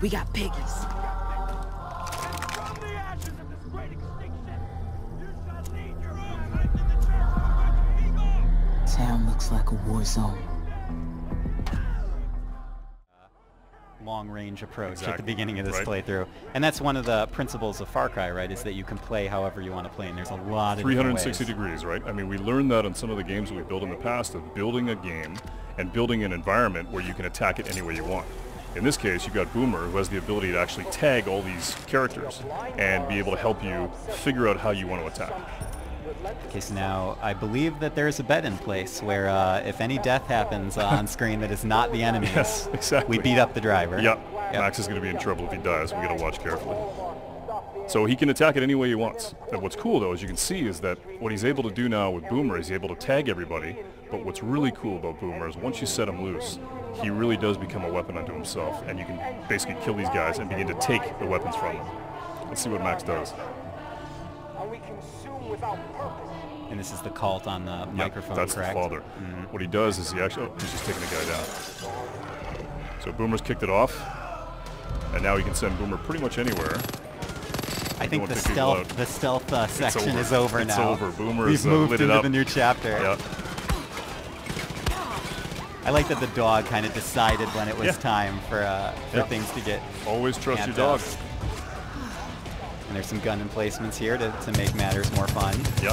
We got piggies. Town looks like a war zone. Long-range approach exactly. At the beginning of this playthrough. And that's one of the principles of Far Cry, right, is that you can play however you want to play, and there's a lot of 360 degrees, right? I mean, we learned that on some of the games that we built in the past of building a game and building an environment where you can attack it any way you want. In this case, you've got Boomer, who has the ability to actually tag all these characters and be able to help you figure out how you want to attack. Okay, so now I believe that there is a bet in place where if any death happens on screen that is not the enemy, yes, exactly. We beat up the driver. Yep. Max is going to be in trouble if he dies. We've got to watch carefully. So he can attack it any way he wants. And what's cool, though, as you can see, is that what he's able to do now with Boomer is he's able to tag everybody. But what's really cool about Boomer is once you set him loose, he really does become a weapon unto himself. And you can basically kill these guys and begin to take the weapons from them. Let's see what Max does. And this is the cult on the microphone, that's correct? That's the father. Mm-hmm. What he does is he actually... Oh, he's just taking the guy down. So Boomer's kicked it off. And now he can send Boomer pretty much anywhere. I think the stealth section is over now. It's over. Boomer's lit it up. We've moved into the new chapter. Yeah. I like that the dog kind of decided when it was time for things to get... Always trust your dog. And there's some gun emplacements here to make matters more fun. Yeah.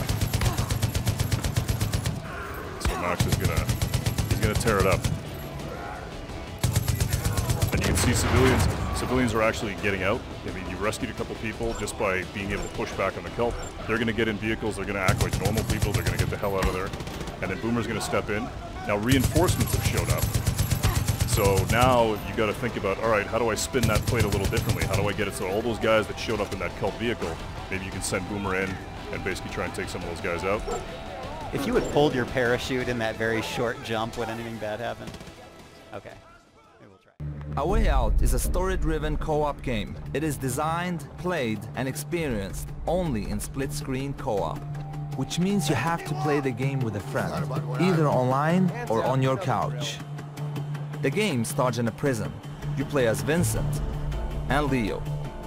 So Max is gonna tear it up. And you can see civilians are actually getting out. I mean, you rescued a couple people just by being able to push back on the cult. They're gonna get in vehicles, they're gonna act like normal people, they're gonna get the hell out of there. And then Boomer's gonna step in. Now reinforcements have showed up. So now you got to think about, all right, how do I spin that plate a little differently? How do I get it so all those guys that showed up in that cult vehicle, maybe you can send Boomer in and basically try and take some of those guys out? If you had pulled your parachute in that very short jump, would anything bad happen? Okay. Maybe we'll try. A Way Out is a story-driven co-op game. It is designed, played, and experienced only in split-screen co-op, which means you have to play the game with a friend, either online or on your couch. The game starts in a prison. You play as Vincent and Leo.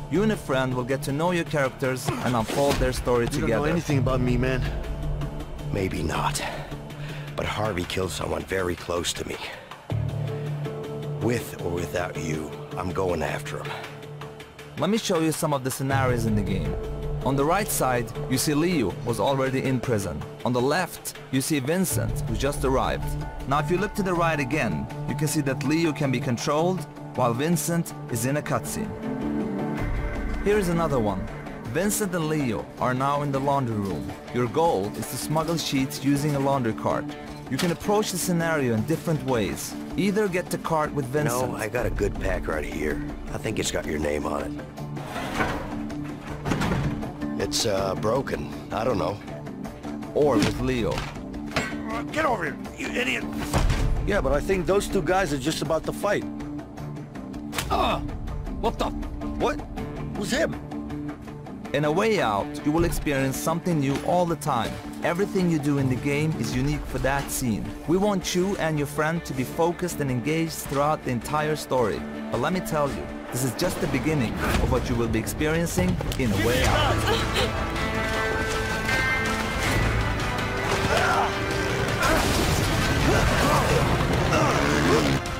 You and a friend will get to know your characters and unfold their story together. You don't know anything about me, man. Maybe not. But Harvey killed someone very close to me. With or without you, I'm going after him. Let me show you some of the scenarios in the game. On the right side, you see Leo was already in prison. On the left, you see Vincent, who just arrived. Now if you look to the right again, you can see that Leo can be controlled, while Vincent is in a cutscene. Here is another one. Vincent and Leo are now in the laundry room. Your goal is to smuggle sheets using a laundry cart. You can approach the scenario in different ways. Either get the cart with Vincent... No, I got a good pack right here. I think it's got your name on it. It's broken. I don't know. Or with Leo. Get over here, you idiot! Yeah, but I think those two guys are just about to fight. What the? What? Who's him? In A Way Out, you will experience something new all the time. Everything you do in the game is unique for that scene. We want you and your friend to be focused and engaged throughout the entire story. But let me tell you, this is just the beginning of what you will be experiencing in A Way Out.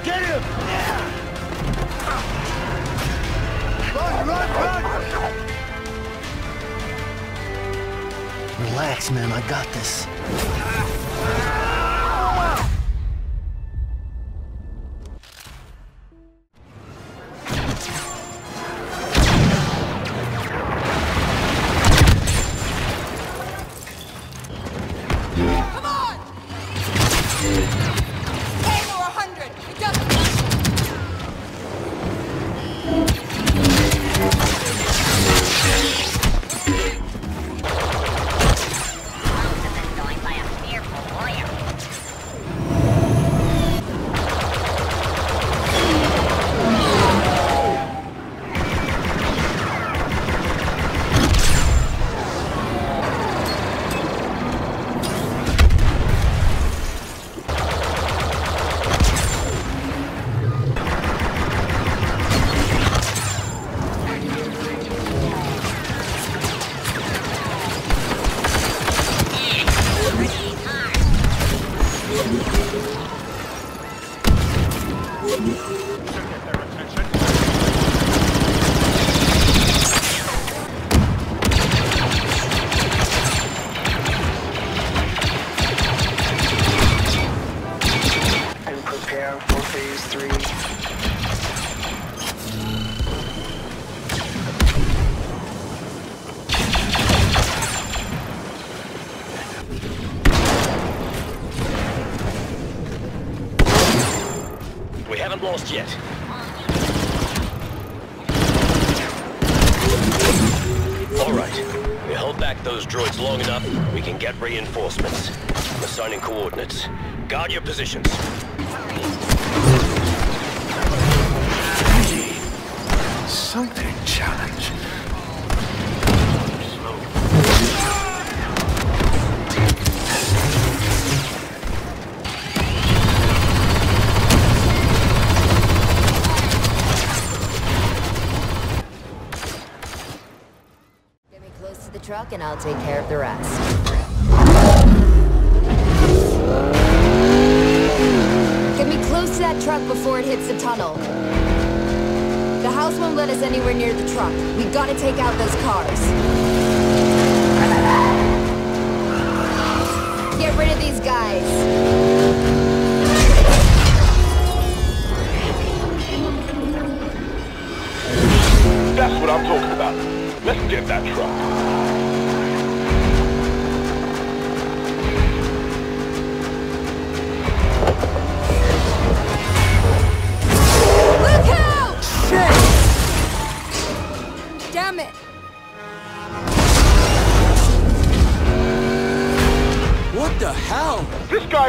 Get him! Run, run, run! Relax, man, I got this. Reinforcements. I'm assigning coordinates. Guard your positions. Something challenge. Get me close to the truck and I'll take care of the rest. Close to that truck before it hits the tunnel. The house won't let us anywhere near the truck. We gotta take out those cars. Get rid of these guys. That's what I'm talking about. Let's get that truck.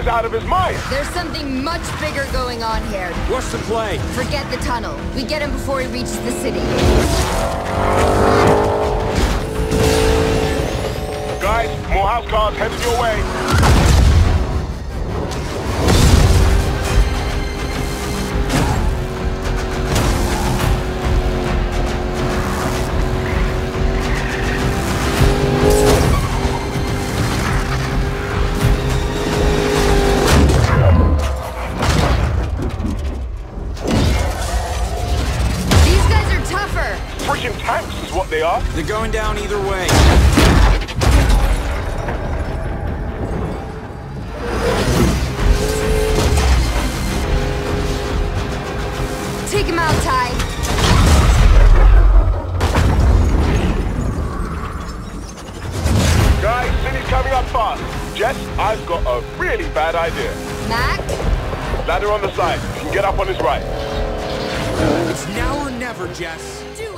Out of his mind. There's something much bigger going on here. What's the play? Forget the tunnel. We get him before he reaches the city. Guys, more house cars headed your way. They're going down either way. Take him out, Ty. Guys, city's coming up fast. Jess, I've got a really bad idea. Mac? Ladder on the side. You can get up on his right. It's now or never, Jess. Dude.